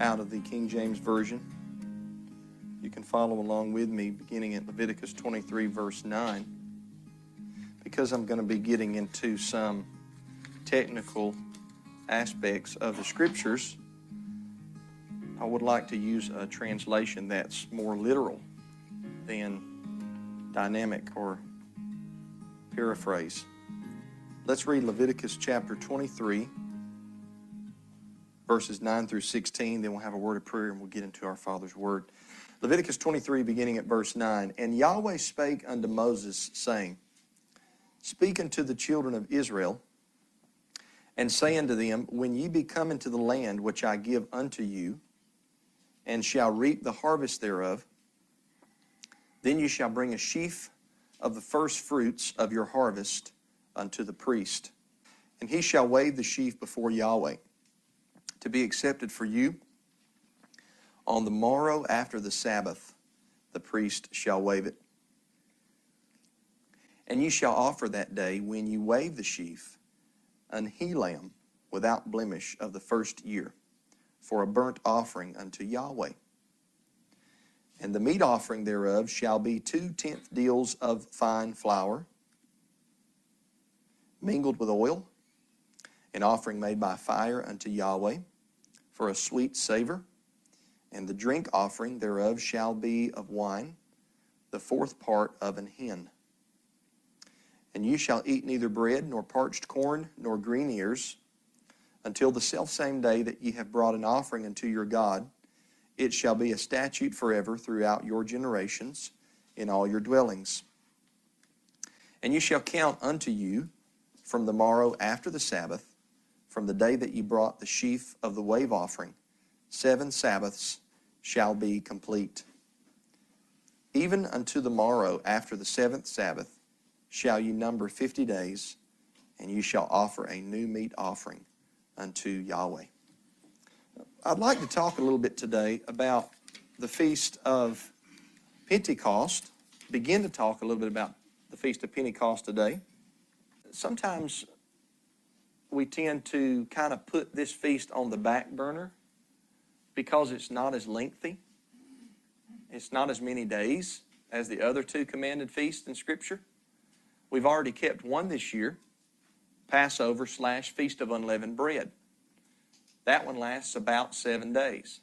out of the King James Version. You can follow along with me beginning at Leviticus 23, verse 9, because I'm going to be getting into some technical aspects of the Scriptures. I would like to use a translation that's more literal than dynamic or paraphrase. Let's read Leviticus chapter 23, verses 9 through 16. Then we'll have a word of prayer and we'll get into our Father's Word. Leviticus 23, beginning at verse 9. And Yahweh spake unto Moses, saying, Speak unto the children of Israel, and say unto them, When ye be come into the land which I give unto you, and shall reap the harvest thereof, then you shall bring a sheaf of the first fruits of your harvest unto the priest. And he shall wave the sheaf before Yahweh, to be accepted for you. On the morrow after the Sabbath, the priest shall wave it. And you shall offer that day, when you wave the sheaf, an he lamb without blemish of the first year, for a burnt offering unto Yahweh. And the meat offering thereof shall be 2/10 deals of fine flour, mingled with oil, an offering made by fire unto Yahweh, for a sweet savor. And the drink offering thereof shall be of wine, the fourth part of an hin. And you shall eat neither bread, nor parched corn, nor green ears, until the selfsame day that ye have brought an offering unto your God. It shall be a statute forever throughout your generations, in all your dwellings. And you shall count unto you from the morrow after the Sabbath, from the day that ye brought the sheaf of the wave offering. 7 Sabbaths shall be complete. Even unto the morrow after the 7th Sabbath shall you number 50 days, and you shall offer a new meat offering unto Yahweh. I'd like to talk a little bit today about the Feast of Pentecost, begin to talk a little bit about the Feast of Pentecost today. Sometimes we tend to kind of put this feast on the back burner because it's not as lengthy. It's not as many days as the other two commanded feasts in Scripture. We've already kept one this year, Passover/Feast of Unleavened Bread. That one lasts about 7 days.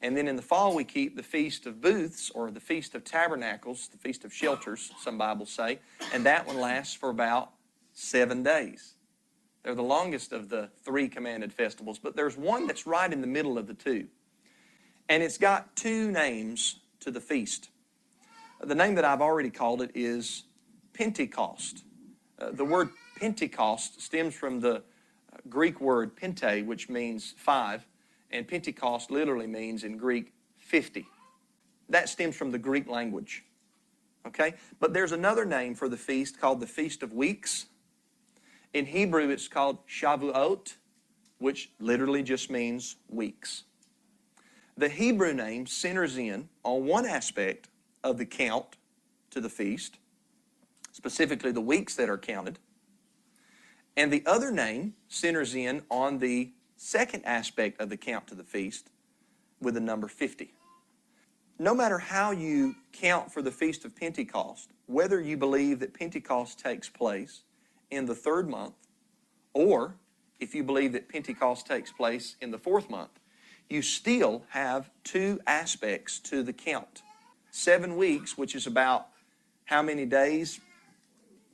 And then in the fall we keep the Feast of Booths, or the Feast of Tabernacles, the Feast of Shelters, some Bibles say, and that one lasts for about 7 days. They're the longest of the three commanded festivals, but there's one that's right in the middle of the two. And it's got two names to the feast. The name that I've already called it is Pentecost. The word Pentecost stems from the Greek word pente, which means 5, and Pentecost literally means in Greek 50. That stems from the Greek language. Okay? But there's another name for the feast called the Feast of Weeks. In Hebrew, it's called Shavuot, which literally just means weeks. The Hebrew name centers in on one aspect of the count to the feast, specifically the weeks that are counted. And the other name centers in on the second aspect of the count to the feast with the number 50. No matter how you count for the Feast of Pentecost, whether you believe that Pentecost takes place in the 3rd month, or if you believe that Pentecost takes place in the 4th month, you still have two aspects to the count. 7 weeks, which is about how many days?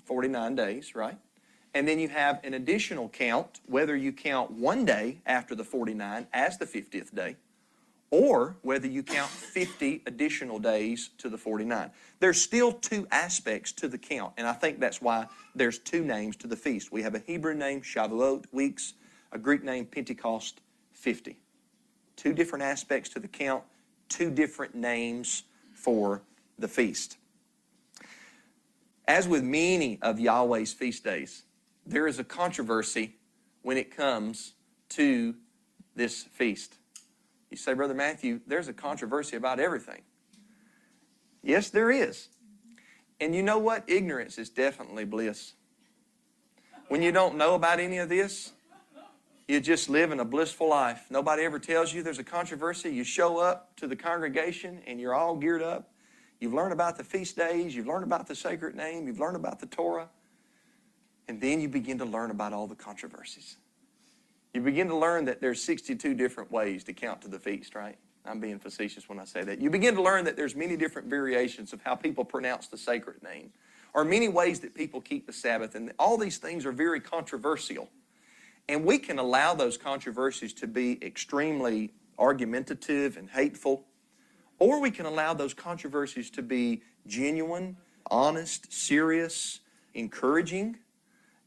49 days, right? And then you have an additional count, whether you count 1 day after the 49 as the 50th day, or whether you count 50 additional days to the 49. There's still two aspects to the count, and I think that's why there's two names to the feast. We have a Hebrew name, Shavuot, weeks, a Greek name, Pentecost, 50. Two different aspects to the count, two different names for the feast. As with many of Yahweh's feast days, there is a controversy when it comes to this feast. You say, Brother Matthew, there's a controversy about everything. Yes, there is. And you know what? Ignorance is definitely bliss. When you don't know about any of this, You just live in a blissful life. Nobody ever tells you there's a controversy. You show up to the congregation and you're all geared up. You've learned about the feast days. You've learned about the sacred name. You've learned about the Torah. And then you begin to learn about all the controversies. You begin to learn that there's 62 different ways to count to the feast, right? I'm being facetious when I say that. You begin to learn that there's many different variations of how people pronounce the sacred name, or many ways that people keep the Sabbath, and all these things are very controversial. And we can allow those controversies to be extremely argumentative and hateful, or we can allow those controversies to be genuine, honest, serious, encouraging,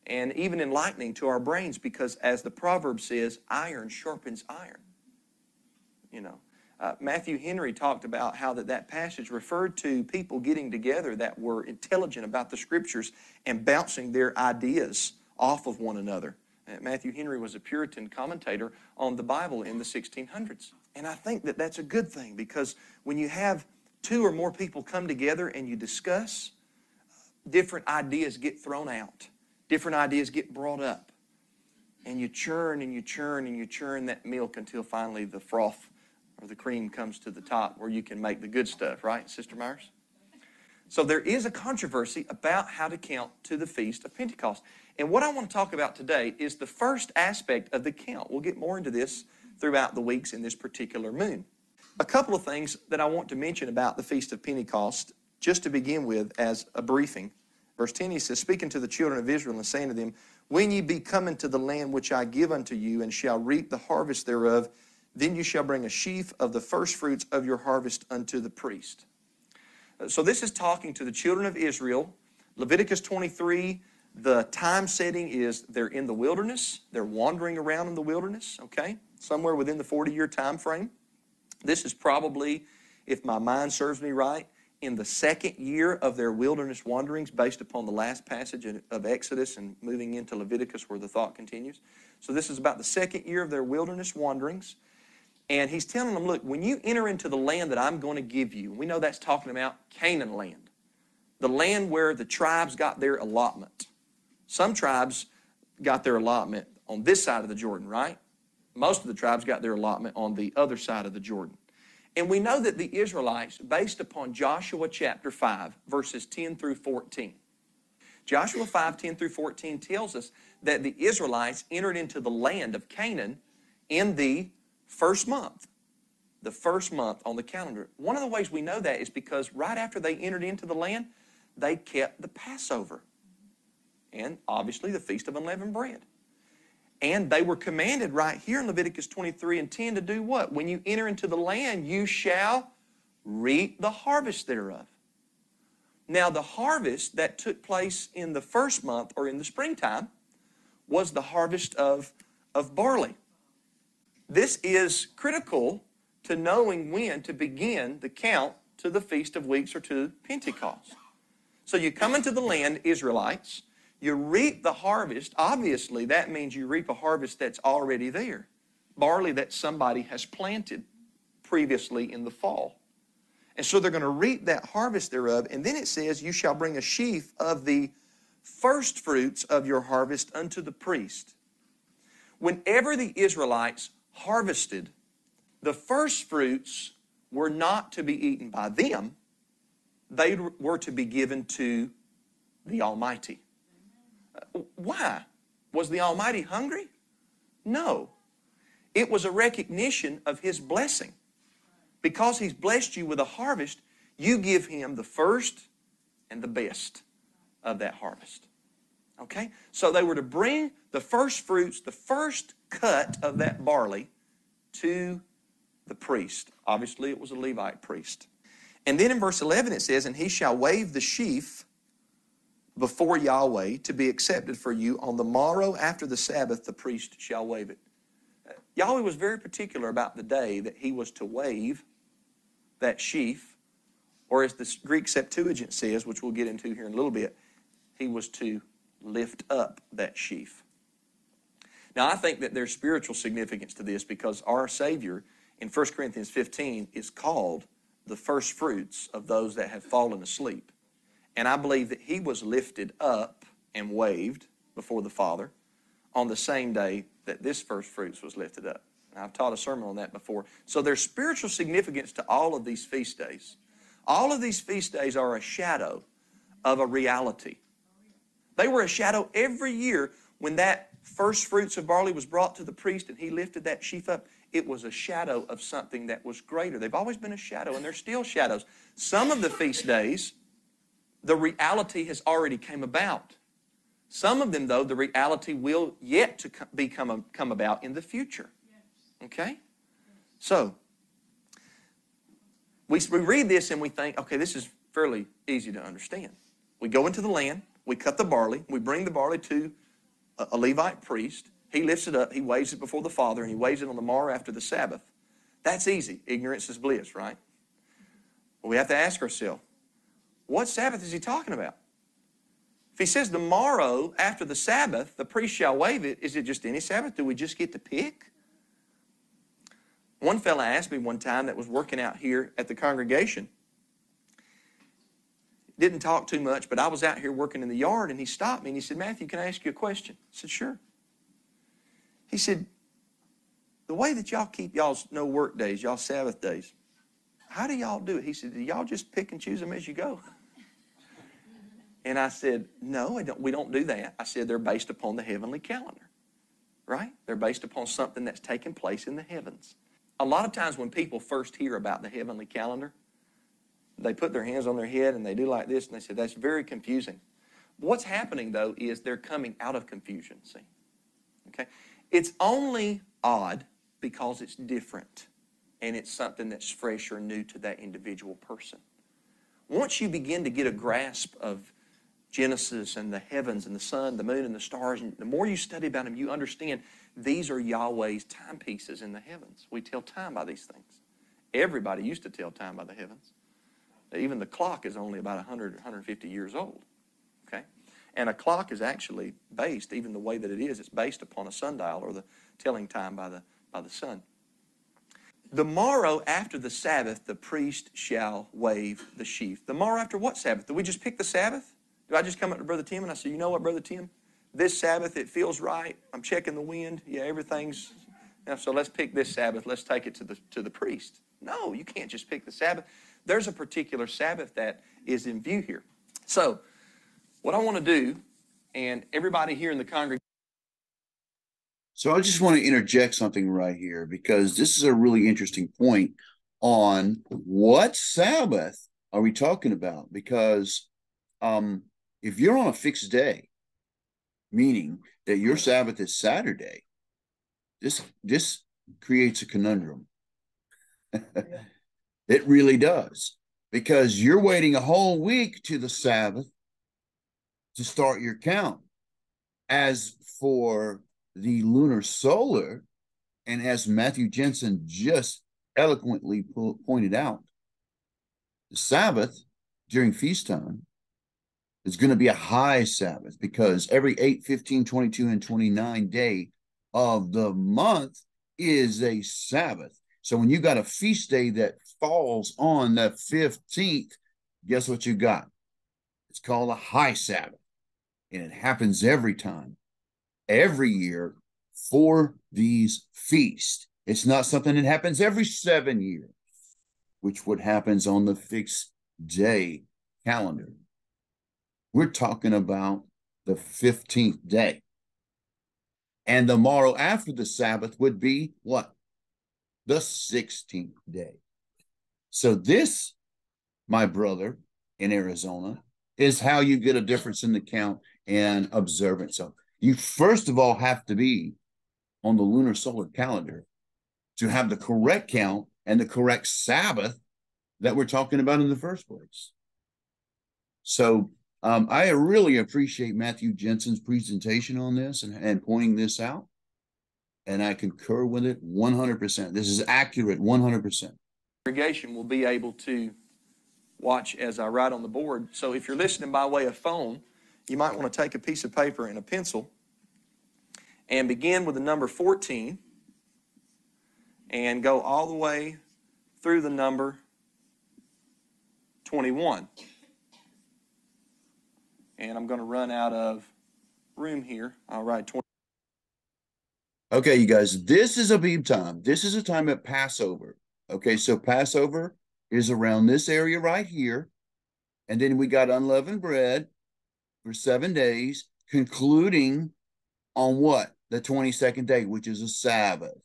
and even enlightening to our brains, because as the proverb says, iron sharpens iron. You know, Matthew Henry talked about how that passage referred to people getting together that were intelligent about the Scriptures and bouncing their ideas off of one another. Matthew Henry was a Puritan commentator on the Bible in the 1600s. And I think that that's a good thing, because when you have two or more people come together and you discuss, different ideas get thrown out. Different ideas get brought up. And you churn and you churn and you churn that milk until finally the froth or the cream comes to the top where you can make the good stuff, right, Sister Myers? So there is a controversy about how to count to the Feast of Pentecost. And what I want to talk about today is the first aspect of the count. We'll get more into this throughout the weeks in this particular moon. A couple of things that I want to mention about the Feast of Pentecost, just to begin with as a briefing. Verse 10, he says, speaking to the children of Israel and saying to them, when ye be come into the land which I give unto you, and shall reap the harvest thereof, then you shall bring a sheaf of the first fruits of your harvest unto the priest. So this is talking to the children of Israel. Leviticus 23, the time setting is they're in the wilderness. They're wandering around in the wilderness, okay? Somewhere within the 40-year time frame. This is probably, if my mind serves me right, in the second year of their wilderness wanderings based upon the last passage of Exodus and moving into Leviticus where the thought continues. So this is about the second year of their wilderness wanderings. And he's telling them, look, when you enter into the land that I'm going to give you, we know that's talking about Canaan land, the land where the tribes got their allotment. Some tribes got their allotment on this side of the Jordan, right? Most of the tribes got their allotment on the other side of the Jordan. And we know that the Israelites, based upon Joshua chapter 5, verses 10 through 14. Joshua 5, 10 through 14 tells us that the Israelites entered into the land of Canaan in the first month on the calendar. One of the ways we know that is because right after they entered into the land, they kept the Passover and obviously the Feast of Unleavened Bread. And they were commanded right here in Leviticus 23 and 10 to do what? When you enter into the land, you shall reap the harvest thereof. Now, the harvest that took place in the first month or in the springtime was the harvest of barley. This is critical to knowing when to begin the count to the Feast of Weeks or to Pentecost. So you come into the land, Israelites, you reap the harvest. Obviously, that means you reap a harvest that's already there, barley that somebody has planted previously in the fall. And so they're going to reap that harvest thereof. And then it says, you shall bring a sheaf of the first fruits of your harvest unto the priest. Whenever the Israelites harvested, the first fruits were not to be eaten by them. They were to be given to the Almighty. Why? Was the Almighty hungry? No. It was a recognition of His blessing. Because He's blessed you with a harvest, you give Him the first and the best of that harvest. Okay? So they were to bring the first fruits, the first cut of that barley to the priest. Obviously, it was a Levite priest. And then in verse 11 it says, and he shall wave the sheaf before Yahweh to be accepted for you. On the morrow after the Sabbath, the priest shall wave it. Yahweh was very particular about the day that he was to wave that sheaf, or as the Greek Septuagint says, which we'll get into here in a little bit, he was to lift up that sheaf. Now, I think that there's spiritual significance to this because our Savior in 1 Corinthians 15 is called the first fruits of those that have fallen asleep. And I believe that he was lifted up and waved before the Father on the same day that this first fruits was lifted up. And I've taught a sermon on that before. So there's spiritual significance to all of these feast days. All of these feast days are a shadow of a reality. They were a shadow every year when that first fruits of barley was brought to the priest and he lifted that sheaf up. It was a shadow of something that was greater. They've always been a shadow, and they're still shadows. Some of the feast days, the reality has already come about. Some of them, though, the reality will yet to come about in the future. Okay? So, we read this and we think, okay, this is fairly easy to understand. We go into the land, we cut the barley, we bring the barley to a Levite priest. He lifts it up, he waves it before the Father, and he waves it on the morrow after the Sabbath. That's easy. Ignorance is bliss, right? But we have to ask ourselves, what Sabbath is he talking about? If he says the morrow after the Sabbath, the priest shall wave it, is it just any Sabbath? Do we just get to pick? One fella asked me one time that was working out here at the congregation. Didn't talk too much, but I was out here working in the yard, and he stopped me, and he said, Matthew, can I ask you a question? I said, sure. He said, the way that y'all keep y'all's no work days, y'all Sabbath days, how do y'all do it? He said, do y'all just pick and choose them as you go? And I said, no, we don't do that. I said, they're based upon the heavenly calendar, right? They're based upon something that's taking place in the heavens. A lot of times when people first hear about the heavenly calendar, they put their hands on their head and they do like this, and they say, that's very confusing. What's happening, though, is they're coming out of confusion, see? Okay? It's only odd because it's different and it's something that's fresh or new to that individual person. Once you begin to get a grasp of Genesis and the heavens and the sun, the moon and the stars, and the more you study about them, you understand these are Yahweh's timepieces in the heavens. We tell time by these things. Everybody used to tell time by the heavens. Even the clock is only about 100, 150 years old. Okay? And a clock is actually based, even the way that it is, it's based upon a sundial or the telling time by the sun. The morrow after the Sabbath, the priest shall wave the sheaf. The morrow after what Sabbath? Do we just pick the Sabbath? Do I just come up to Brother Tim and I say, you know what, Brother Tim? This Sabbath, it feels right. I'm checking the wind. Yeah, everything's... So let's pick this Sabbath. Let's take it to the priest. No, you can't just pick the Sabbath. There's a particular Sabbath that is in view here. So... what I want to do, and everybody here in the congregation. So I just want to interject something right here, because this is a really interesting point on what Sabbath are we talking about? Because if you're on a fixed day, meaning that your Sabbath is Saturday, this creates a conundrum. It really does, because you're waiting a whole week to the Sabbath to start your count. As for the lunar solar, and as Matthew Janzen just eloquently pointed out, the Sabbath during feast time is going to be a high Sabbath, because every 8, 15, 22, and 29 day of the month is a Sabbath. So when you got a feast day that falls on the 15th, guess what you got? It's called a high Sabbath. And it happens every time, every year for these feasts. It's not something that happens every 7 years, which what happens on the fixed day calendar. We're talking about the 15th day. And the morrow after the Sabbath would be what? The 16th day. So this, my brother in Arizona, is how you get a difference in the count and observance of. You first of all have to be on the lunar solar calendar to have the correct count and the correct Sabbath that we're talking about in the first place. So I really appreciate Matthew Janzen's presentation on this and pointing this out. And I concur with it 100%. This is accurate 100%. Congregation will be able to watch as I write on the board. So if you're listening by way of phone, you might want to take a piece of paper and a pencil and begin with the number 14 and go all the way through the number 21. And I'm going to run out of room here. I'll write 20. Okay, you guys, this is Abib time. This is a time at Passover. Okay, so Passover is around this area right here. And then we got unleavened bread for 7 days, concluding on what? The 22nd day, which is a Sabbath.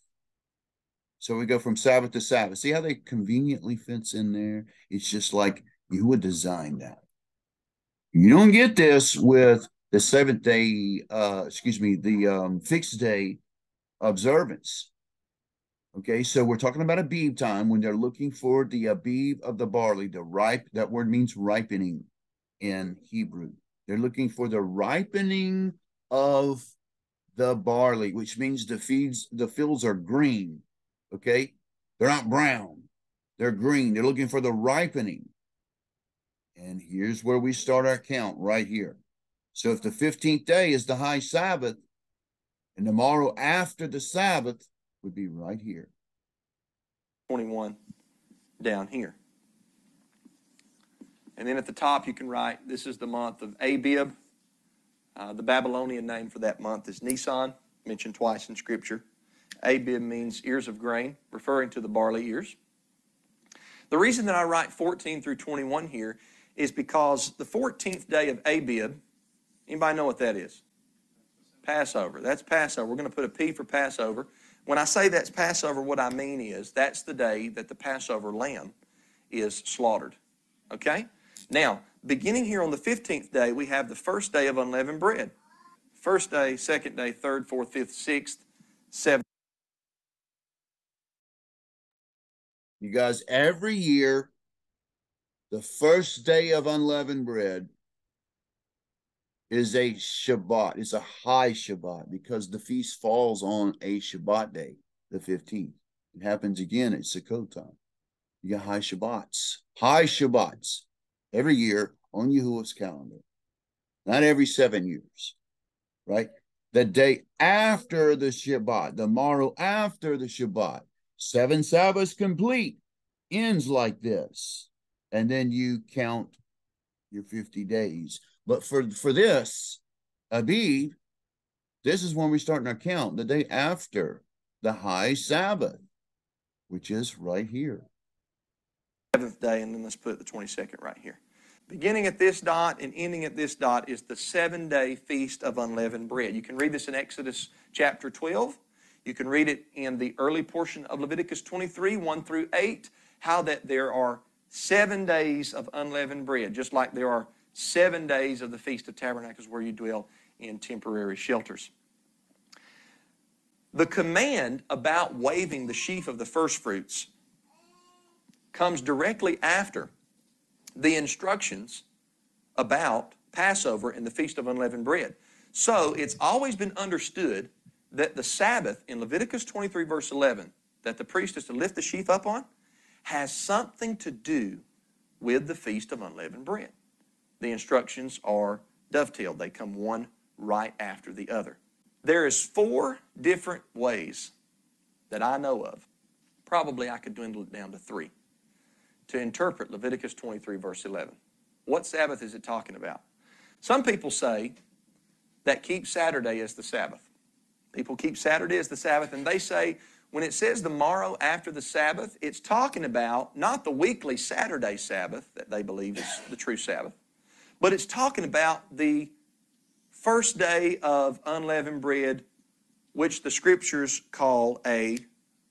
So we go from Sabbath to Sabbath. See how they conveniently fits in there? It's just like you would design that. You don't get this with the seventh day, the fixed day observance. Okay, so we're talking about Abib time when they're looking for the Abib of the barley, the ripe. That word means ripening in Hebrew. They're looking for the ripening of the barley, which means the fields are green. Okay, they're not brown, they're green. They're looking for the ripening. And here's where we start our count right here. So if the 15th day is the high Sabbath, and tomorrow after the Sabbath would be right here. 21 down here. And then at the top, you can write, this is the month of Abib. The Babylonian name for that month is Nisan, mentioned twice in Scripture. Abib means ears of grain, referring to the barley ears. The reason that I write 14 through 21 here is because the 14th day of Abib, anybody know what that is? Passover. That's Passover. We're going to put a P for Passover. When I say that's Passover, what I mean is that's the day that the Passover lamb is slaughtered. Okay? Now, beginning here on the 15th day, we have the first day of unleavened bread. First day, second day, third, fourth, fifth, sixth, seventh. You guys, every year, the first day of unleavened bread is a Shabbat. It's a high Shabbat because the feast falls on a Shabbat day, the 15th. It happens again at Sukkot time. You got high Shabbats. High Shabbats every year on Yahuwah's calendar. Not every 7 years, right? The day after the Shabbat, the morrow after the Shabbat, 7 Sabbaths complete, ends like this. And then you count your 50 days. But for this, Abib, this is when we start our count, the day after the high Sabbath, which is right here. 7th day, and then let's put the 22nd right here. Beginning at this dot and ending at this dot is the 7-day Feast of Unleavened Bread. You can read this in Exodus chapter 12. You can read it in the early portion of Leviticus 23, 1 through 8, how that there are 7 days of unleavened bread, just like there are 7 days of the Feast of Tabernacles where you dwell in temporary shelters. The command about waving the sheaf of the first fruits comes directly after the instructions about Passover and the Feast of Unleavened Bread. So it's always been understood that the Sabbath in Leviticus 23, verse 11, that the priest is to lift the sheaf up on, has something to do with the Feast of Unleavened Bread. The instructions are dovetailed. They come one right after the other. There is 4 different ways that I know of. Probably I could dwindle it down to 3 to interpret Leviticus 23, verse 11. What Sabbath is it talking about? Some people say that keep Saturday as the Sabbath. People keep Saturday as the Sabbath, and they say when it says the morrow after the Sabbath, it's talking about not the weekly Saturday Sabbath that they believe is the true Sabbath, but it's talking about the first day of unleavened bread, which the Scriptures call a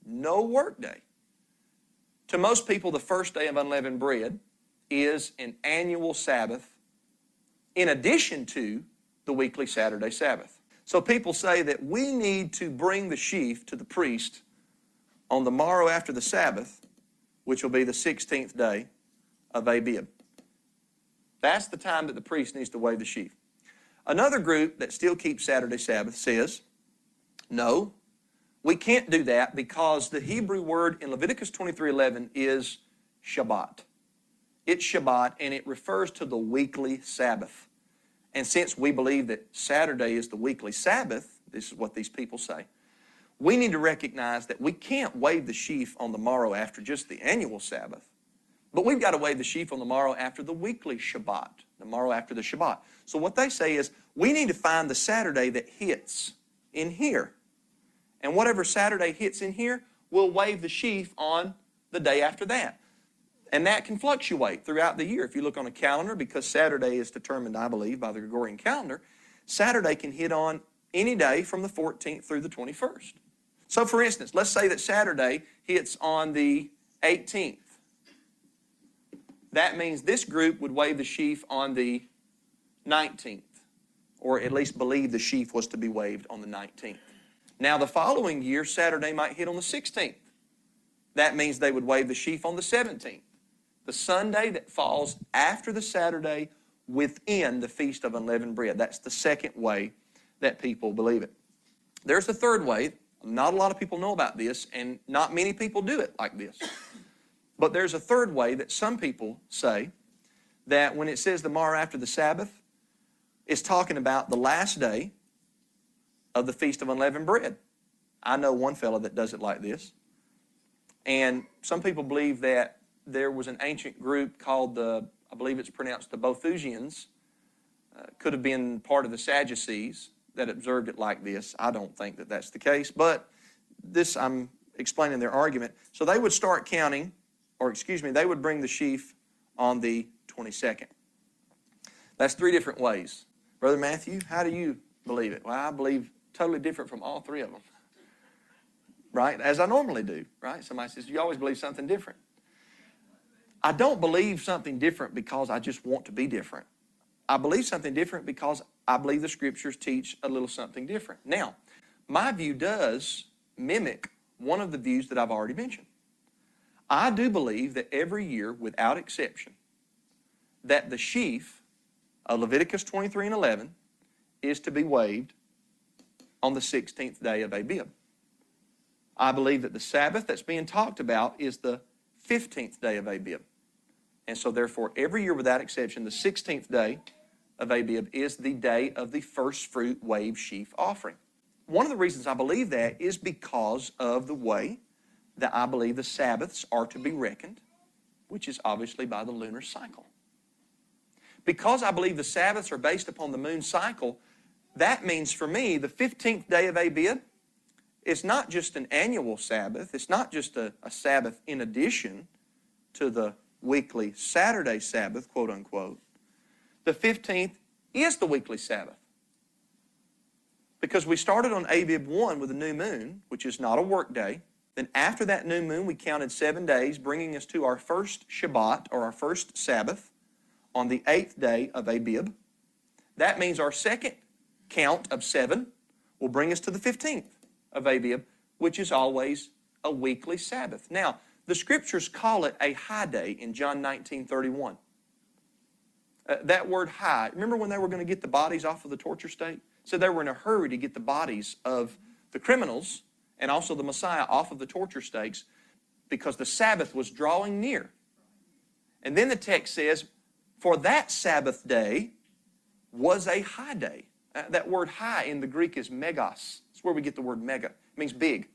no-work day. To most people, the first day of unleavened bread is an annual Sabbath in addition to the weekly Saturday Sabbath. So people say that we need to bring the sheaf to the priest on the morrow after the Sabbath, which will be the 16th day of Abib. That's the time that the priest needs to wave the sheaf. Another group that still keeps Saturday Sabbath says, no, we can't do that because the Hebrew word in Leviticus 23:11 is Shabbat. It's Shabbat, and it refers to the weekly Sabbath. And since we believe that Saturday is the weekly Sabbath, this is what these people say, we need to recognize that we can't wave the sheaf on the morrow after just the annual Sabbath. But we've got to wave the sheaf on the morrow after the weekly Shabbat, the morrow after the Shabbat. So what they say is we need to find the Saturday that hits in here. And whatever Saturday hits in here, we'll wave the sheaf on the day after that. And that can fluctuate throughout the year. If you look on a calendar, because Saturday is determined, I believe, by the Gregorian calendar, Saturday can hit on any day from the 14th through the 21st. So for instance, let's say that Saturday hits on the 18th. That means this group would wave the sheaf on the 19th, or at least believe the sheaf was to be waved on the 19th. Now the following year, Saturday might hit on the 16th. That means they would wave the sheaf on the 17th, the Sunday that falls after the Saturday within the Feast of Unleavened Bread. That's the second way that people believe it. There's the third way. Not a lot of people know about this, and not many people do it like this. But there's a third way that some people say, that when it says the morrow after the Sabbath, it's talking about the last day of the Feast of Unleavened Bread. I know one fellow that does it like this. And some people believe that there was an ancient group called the, I believe it's pronounced the Boethusians, could have been part of the Sadducees, that observed it like this. I don't think that that's the case, but this, I'm explaining their argument. So they would start counting, or excuse me, they would bring the sheaf on the 22nd. That's three different ways. Brother Matthew, how do you believe it? Well, I believe totally different from all three of them. Right? As I normally do, right? Somebody says, you always believe something different. I don't believe something different because I just want to be different. I believe something different because I believe the Scriptures teach a little something different. Now, my view does mimic one of the views that I've already mentioned. I do believe that every year, without exception, that the sheaf of Leviticus 23 and 11 is to be waved on the 16th day of Abib. I believe that the Sabbath that's being talked about is the 15th day of Abib. And so therefore, every year without exception, the 16th day of Abib is the day of the first fruit wave sheaf offering. One of the reasons I believe that is because of the way that I believe the Sabbaths are to be reckoned, which is obviously by the lunar cycle. Because I believe the Sabbaths are based upon the moon cycle, that means for me, the 15th day of Abib, it's not just an annual Sabbath. It's not just a Sabbath in addition to the weekly Saturday Sabbath, quote unquote. The 15th is the weekly Sabbath. Because we started on Abib 1 with a new moon, which is not a work day. Then after that new moon, we counted 7 days, bringing us to our first Shabbat, or our first Sabbath, on the 8th day of Abib. That means our second count of 7 will bring us to the 15th. Of Abib, which is always a weekly Sabbath. Now, the Scriptures call it a high day in John 19:31. That word high, remember when they were going to get the bodies off of the torture stake? So they were in a hurry to get the bodies of the criminals and also the Messiah off of the torture stakes because the Sabbath was drawing near. And then the text says, for that Sabbath day was a high day. That word high in the Greek is megas. It's where we get the word mega. It means big.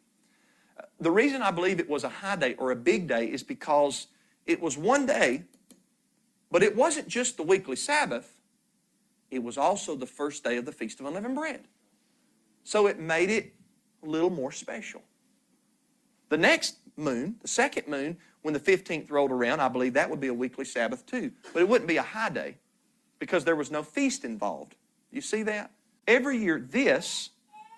The reason I believe it was a high day or a big day is because it was one day, but it wasn't just the weekly Sabbath. It was also the first day of the Feast of Unleavened Bread. So it made it a little more special. The next moon, the second moon, when the 15th rolled around, I believe that would be a weekly Sabbath too. But it wouldn't be a high day because there was no feast involved. You see that? Every year, this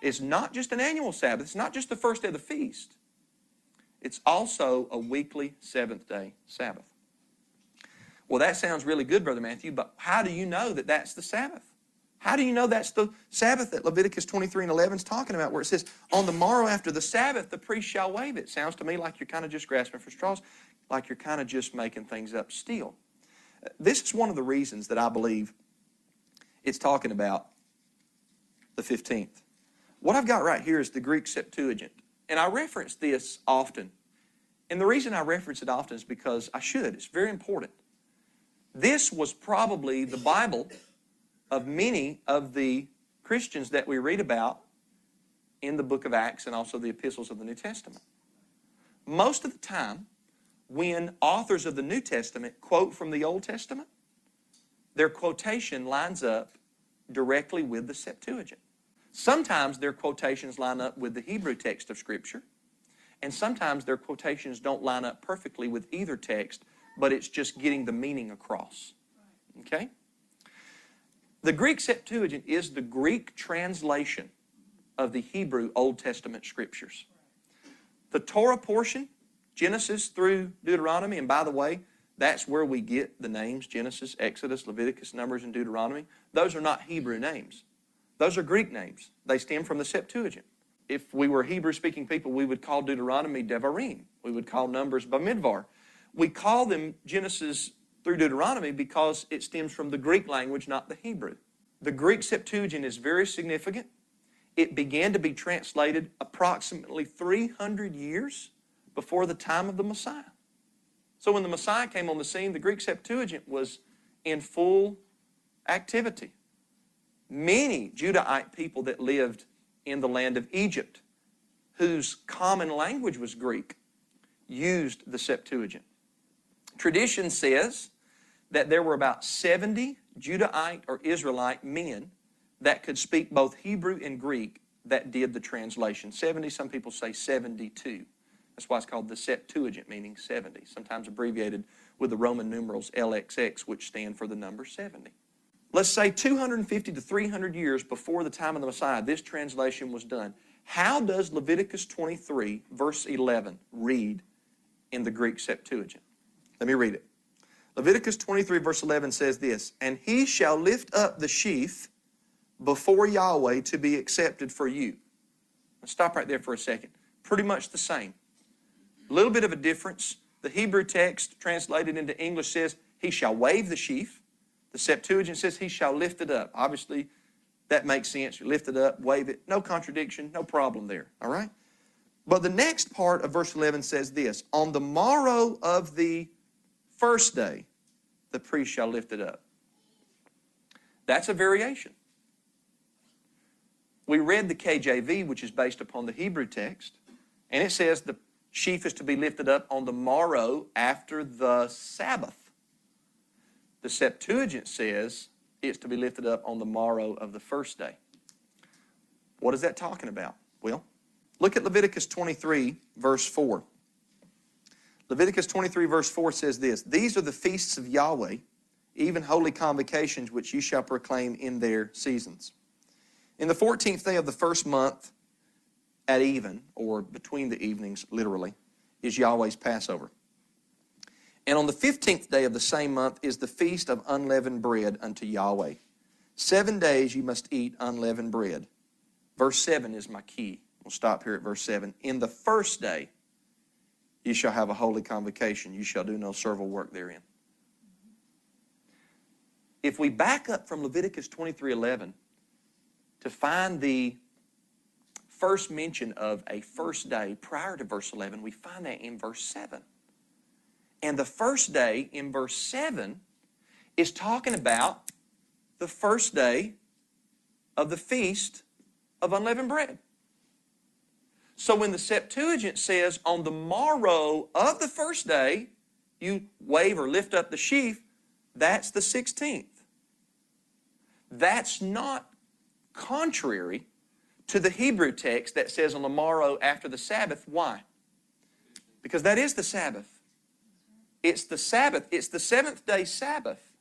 is not just an annual Sabbath. It's not just the first day of the feast. It's also a weekly seventh-day Sabbath. Well, that sounds really good, Brother Matthew, but how do you know that that's the Sabbath? How do you know that's the Sabbath that Leviticus 23 and 11 is talking about, where it says, on the morrow after the Sabbath, the priest shall wave it? Sounds to me like you're kind of just grasping for straws, like you're kind of just making things up still. This is one of the reasons that I believe it's talking about the 15th. What I've got right here is the Greek Septuagint, and I reference this often. And the reason I reference it often is because I should. It's very important. This was probably the Bible of many of the Christians that we read about in the book of Acts and also the epistles of the New Testament. Most of the time, when authors of the New Testament quote from the Old Testament, their quotation lines up directly with the Septuagint. Sometimes their quotations line up with the Hebrew text of Scripture, and sometimes their quotations don't line up perfectly with either text, but it's just getting the meaning across. Okay? The Greek Septuagint is the Greek translation of the Hebrew Old Testament Scriptures. The Torah portion, Genesis through Deuteronomy, and by the way, that's where we get the names Genesis, Exodus, Leviticus, Numbers, and Deuteronomy. Those are not Hebrew names. Those are Greek names. They stem from the Septuagint. If we were Hebrew-speaking people, we would call Deuteronomy Devarim. We would call Numbers Bamidbar. We call them Genesis through Deuteronomy because it stems from the Greek language, not the Hebrew. The Greek Septuagint is very significant. It began to be translated approximately 300 years before the time of the Messiah. So when the Messiah came on the scene, the Greek Septuagint was in full activity. Many Judahite people that lived in the land of Egypt, whose common language was Greek, used the Septuagint. Tradition says that there were about 70 Judahite or Israelite men that could speak both Hebrew and Greek that did the translation. 70, some people say 72. That's why it's called the Septuagint, meaning 70, sometimes abbreviated with the Roman numerals LXX, which stand for the number 70. Let's say 250 to 300 years before the time of the Messiah, this translation was done. How does Leviticus 23, verse 11, read in the Greek Septuagint? Let me read it. Leviticus 23, verse 11 says this, "And he shall lift up the sheaf before Yahweh to be accepted for you." Let's stop right there for a second. Pretty much the same. A little bit of a difference. The Hebrew text translated into English says, "He shall wave the sheaf." The Septuagint says, "He shall lift it up." Obviously, that makes sense. You lift it up, wave it. No contradiction, no problem there. All right? But the next part of verse 11 says this, "On the morrow of the first day, the priest shall lift it up." That's a variation. We read the KJV, which is based upon the Hebrew text, and it says the sheaf is to be lifted up on the morrow after the Sabbath. The Septuagint says it's to be lifted up on the morrow of the first day. What is that talking about? Well, look at Leviticus 23, verse 4. Leviticus 23, verse 4 says this, "These are the feasts of Yahweh, even holy convocations, which you shall proclaim in their seasons. In the 14th day of the first month at even," or between the evenings, literally, "is Yahweh's Passover. And on the 15th day of the same month is the Feast of Unleavened Bread unto Yahweh. 7 days you must eat unleavened bread." Verse 7 is my key. We'll stop here at verse 7. "In the first day you shall have a holy convocation. You shall do no servile work therein." If we back up from Leviticus 23:11 to find the first mention of a first day prior to verse 11, we find that in verse 7. And the first day in verse 7 is talking about the first day of the Feast of Unleavened Bread. So when the Septuagint says, "On the morrow of the first day, you wave or lift up the sheaf," that's the 16th. That's not contrary to the Hebrew text that says on the morrow after the Sabbath. Why? Because that is the Sabbath. It's the Sabbath. It's the seventh-day Sabbath,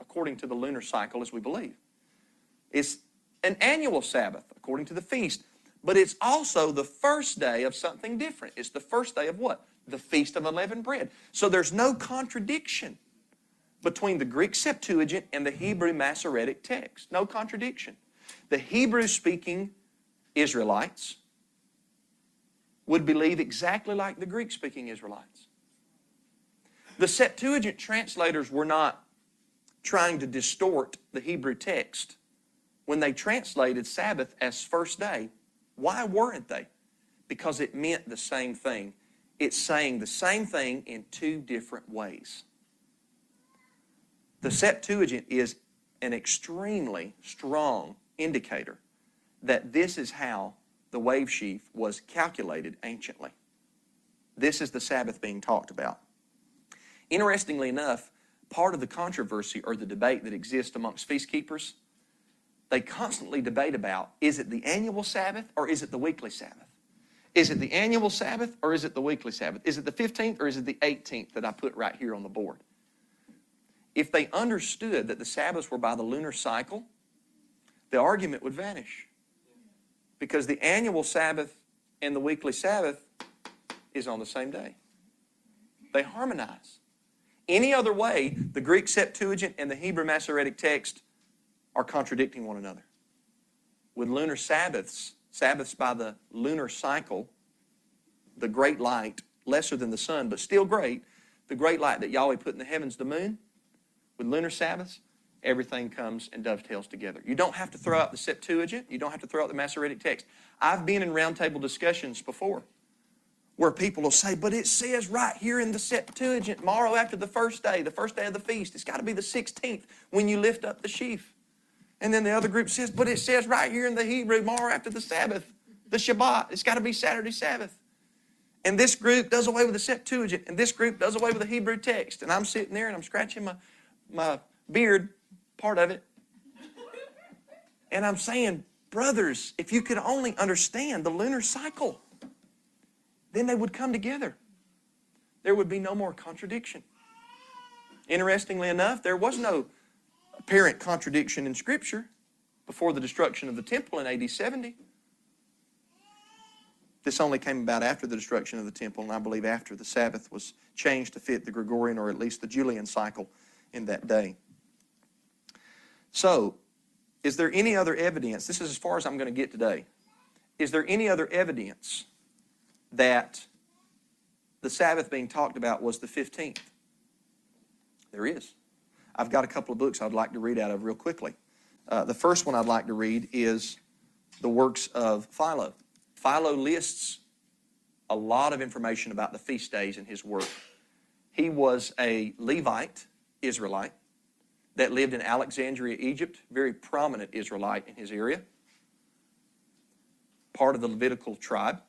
according to the lunar cycle, as we believe. It's an annual Sabbath, according to the feast. But it's also the first day of something different. It's the first day of what? The Feast of Unleavened Bread. So there's no contradiction between the Greek Septuagint and the Hebrew Masoretic text. No contradiction. The Hebrew-speaking Israelites would believe exactly like the Greek-speaking Israelites. The Septuagint translators were not trying to distort the Hebrew text when they translated Sabbath as first day. Why weren't they? Because it meant the same thing. It's saying the same thing in two different ways. The Septuagint is an extremely strong indicator that this is how the wave sheaf was calculated anciently. This is the Sabbath being talked about. Interestingly enough, part of the controversy or the debate that exists amongst feast keepers they constantly debate about, is it the annual Sabbath or is it the weekly Sabbath? Is it the annual Sabbath or is it the weekly Sabbath? Is it the 15th or is it the 18th that I put right here on the board? If they understood that the Sabbaths were by the lunar cycle, the argument would vanish. Because the annual Sabbath and the weekly Sabbath is on the same day. They harmonize. Any other way, the Greek Septuagint and the Hebrew Masoretic text are contradicting one another. With lunar Sabbaths, Sabbaths by the lunar cycle, the great light, lesser than the sun, but still great, the great light that Yahweh put in the heavens, the moon, with lunar Sabbaths, everything comes and dovetails together. You don't have to throw out the Septuagint. You don't have to throw out the Masoretic text. I've been in roundtable discussions before where people will say, but it says right here in the Septuagint, morrow after the first day of the feast, it's got to be the 16th when you lift up the sheaf. And then the other group says, but it says right here in the Hebrew, morrow after the Sabbath, the Shabbat, it's got to be Saturday Sabbath. And this group does away with the Septuagint, and this group does away with the Hebrew text. And I'm sitting there and I'm scratching my beard, part of it. And I'm saying, brothers, if you could only understand the lunar cycle, then they would come together. There would be no more contradiction. Interestingly enough, there was no apparent contradiction in Scripture before the destruction of the temple in AD 70. This only came about after the destruction of the temple, and I believe after the Sabbath was changed to fit the Gregorian or at least the Julian cycle in that day. So, is there any other evidence? This is as far as I'm going to get today. Is there any other evidence that the Sabbath being talked about was the 15th? There is. I've got a couple of books I'd like to read out of real quickly. The first one I'd like to read is the works of Philo. Philo lists a lot of information about the feast days in his work. He was a Levite, Israelite, that lived in Alexandria, Egypt, very prominent Israelite in his area, part of the Levitical tribe.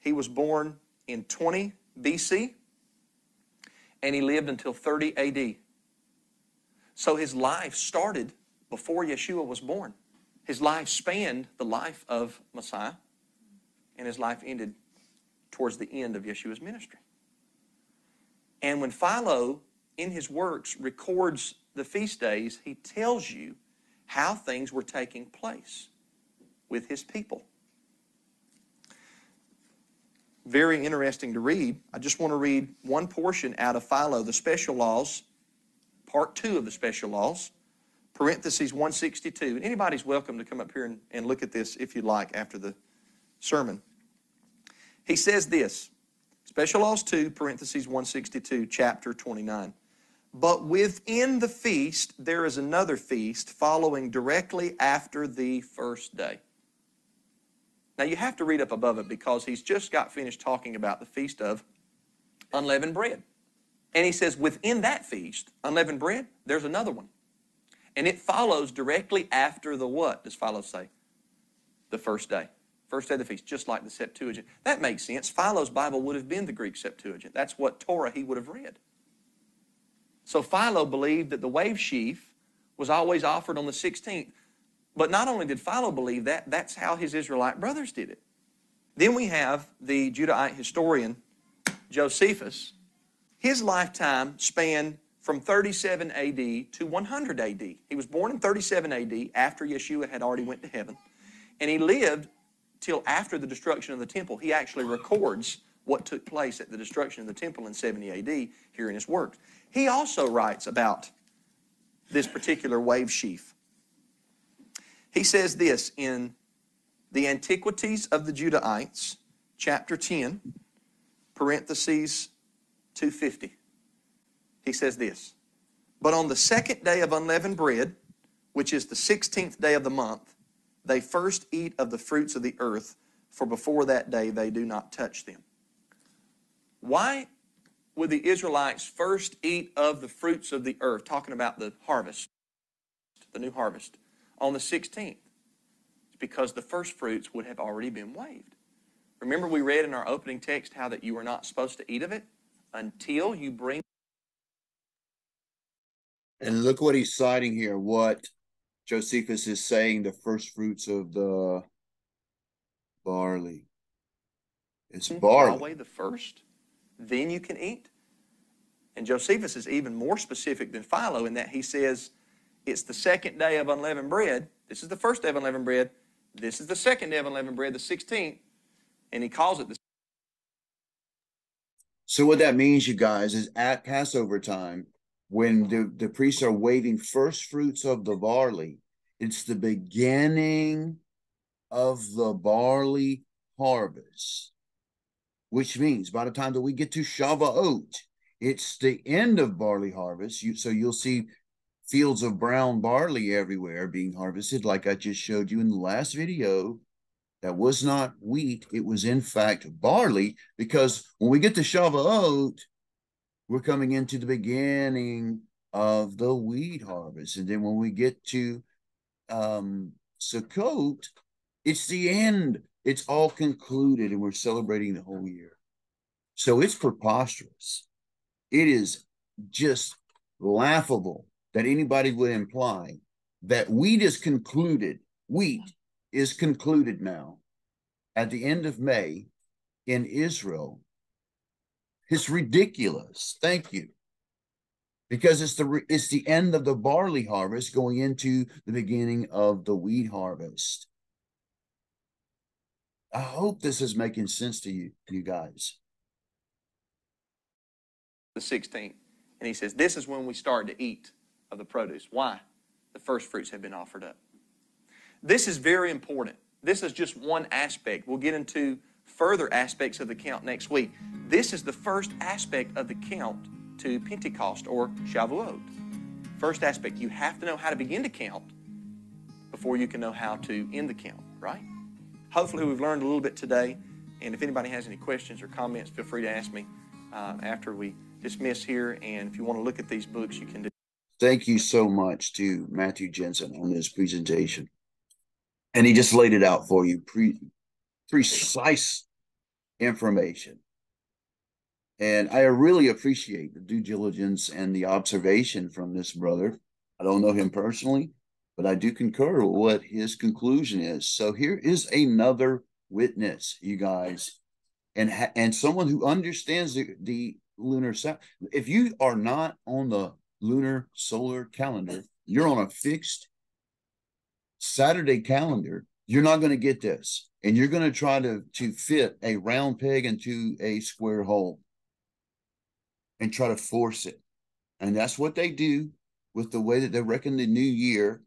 He was born in 20 BC, and he lived until 30 AD. So his life started before Yeshua was born. His life spanned the life of Messiah, and his life ended towards the end of Yeshua's ministry. And when Philo, in his works, records the feast days, he tells you how things were taking place with his people. Very interesting to read. I just want to read one portion out of Philo, the Special Laws, Part 2 of the Special Laws, parentheses 162. And anybody's welcome to come up here and look at this if you'd like after the sermon. He says this, Special Laws 2, parentheses 162, chapter 29. But within the feast, there is another feast following directly after the first day. Now, you have to read up above it because he's just got finished talking about the Feast of Unleavened Bread. And he says, within that feast, unleavened bread, there's another one. And it follows directly after the what, does Philo say? The first day. First day of the feast, just like the Septuagint. That makes sense. Philo's Bible would have been the Greek Septuagint. That's what Torah he would have read. So Philo believed that the wave sheaf was always offered on the 16th. But not only did Philo believe that, that's how his Israelite brothers did it. Then we have the Judahite historian, Josephus. His lifetime spanned from 37 AD to 100 AD. He was born in 37 AD after Yeshua had already went to heaven. And he lived till after the destruction of the temple. He actually records what took place at the destruction of the temple in 70 AD here in his works. He also writes about this particular wave sheaf. He says this in the Antiquities of the Judaites, chapter 10, parentheses 250. He says this, but on the second day of unleavened bread, which is the 16th day of the month, they first eat of the fruits of the earth, for before that day they do not touch them. Why would the Israelites first eat of the fruits of the earth, talking about the harvest, the new harvest, on the 16th? It's because the first fruits would have already been waived. Remember we read in our opening text how that you were not supposed to eat of it until you bring. And look what he's citing here, what Josephus is saying the first fruits of the barley. It's barley. Yahweh the first, then you can eat. And Josephus is even more specific than Philo in that he says it's the second day of unleavened bread. This is the first day of unleavened bread. This is the second day of unleavened bread, the 16th. And he calls it the... So what that means, you guys, is at Passover time, when the priests are waving first fruits of the barley, it's the beginning of the barley harvest, which means by the time that we get to Shavuot, it's the end of barley harvest. So you'll see fields of brown barley everywhere being harvested, like I just showed you in the last video. That was not wheat. It was, in fact, barley, because when we get to Shavuot, we're coming into the beginning of the wheat harvest. And then when we get to Sukkot, it's the end. It's all concluded, and we're celebrating the whole year. So it's preposterous. It is just laughable that anybody would imply that wheat is concluded. Wheat is concluded now at the end of May in Israel. It's ridiculous. Thank you. Because it's the end of the barley harvest going into the beginning of the wheat harvest. I hope this is making sense to you guys. The 16th. And he says, this is when we start to eat of the produce. Why? The first fruits have been offered up. This is very important. This is just one aspect. We'll get into further aspects of the count next week. This is the first aspect of the count to Pentecost or Shavuot. First aspect, you have to know how to begin to count before you can know how to end the count, right? Hopefully we've learned a little bit today, and if anybody has any questions or comments, feel free to ask me after we dismiss here, and if you want to look at these books, you can do. Thank you so much to Matthew Janzen on this presentation. And he just laid it out for you, precise information. And I really appreciate the due diligence and the observation from this brother. I don't know him personally, but I do concur with what his conclusion is. So here is another witness, you guys, and someone who understands the lunar cycle. If you are not on the lunar solar calendar, you're on a fixed Saturday calendar, you're not going to get this. And you're going to try to fit a round peg into a square hole and try to force it. And that's what they do with the way that they reckon the new year.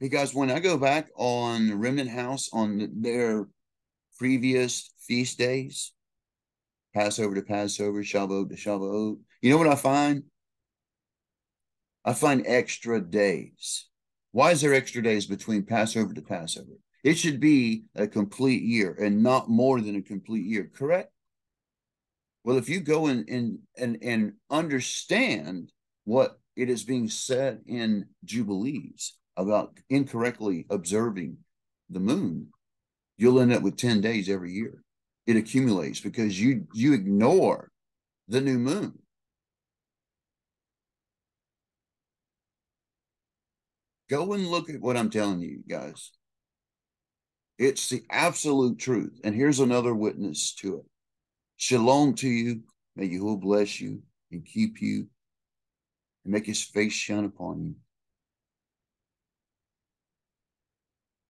Because when I go back on Remnant House on their previous feast days, Passover to Passover, Shavuot to Shavuot, you know what I find? I find extra days. Why is there extra days between Passover to Passover? It should be a complete year and not more than a complete year, correct? Well, if you go and understand what it is being said in Jubilees about incorrectly observing the moon, you'll end up with 10 days every year. It accumulates because you ignore the new moon. Go and look at what I'm telling you, guys. It's the absolute truth. And here's another witness to it. Shalom to you. May Yahuwah bless you and keep you and make his face shine upon you.